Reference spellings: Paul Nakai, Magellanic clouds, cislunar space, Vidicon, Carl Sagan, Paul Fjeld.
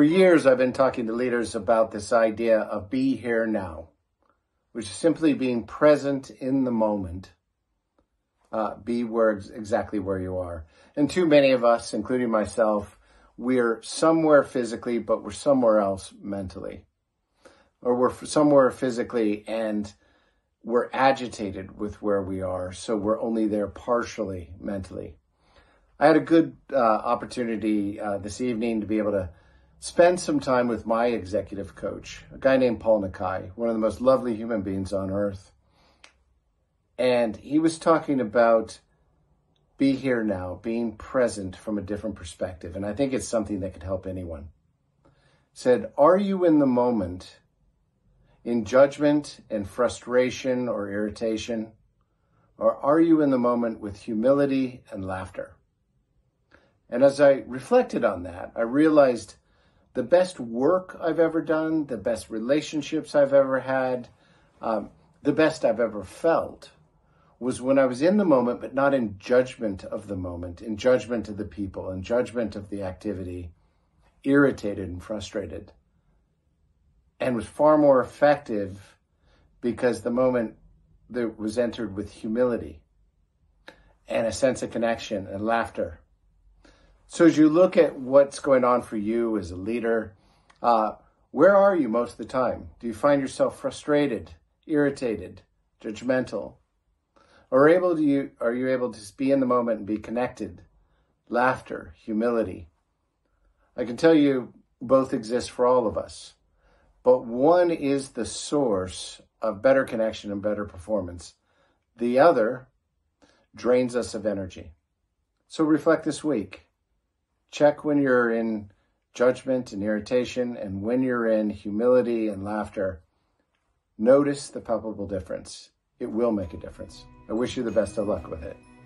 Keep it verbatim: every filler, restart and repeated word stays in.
For years, I've been talking to leaders about this idea of be here now, which is simply being present in the moment. Uh, be where, exactly where you are. And too many of us, including myself, we're somewhere physically, but we're somewhere else mentally. Or we're somewhere physically and we're agitated with where we are, so we're only there partially mentally. I had a good uh, opportunity uh, this evening to be able to spend some time with my executive coach, a guy named Paul Nakai, one of the most lovely human beings on earth. And he was talking about be here now, being present from a different perspective. And I think it's something that could help anyone. Said, are you in the moment in judgment and frustration or irritation? Or are you in the moment with humility and laughter? And as I reflected on that, I realized the best work I've ever done, the best relationships I've ever had, um, the best I've ever felt was when I was in the moment, but not in judgment of the moment, in judgment of the people, in judgment of the activity, irritated and frustrated, and was far more effective because the moment that was entered with humility and a sense of connection and laughter. So as you look at what's going on for you as a leader, uh, where are you most of the time? Do you find yourself frustrated, irritated, judgmental? Or able to you, are you able to be in the moment and be connected? Laughter, humility. I can tell you both exist for all of us, but one is the source of better connection and better performance. The other drains us of energy. So reflect this week. Check when you're in judgment and irritation and when you're in humility and laughter. Notice the palpable difference. It will make a difference. I wish you the best of luck with it.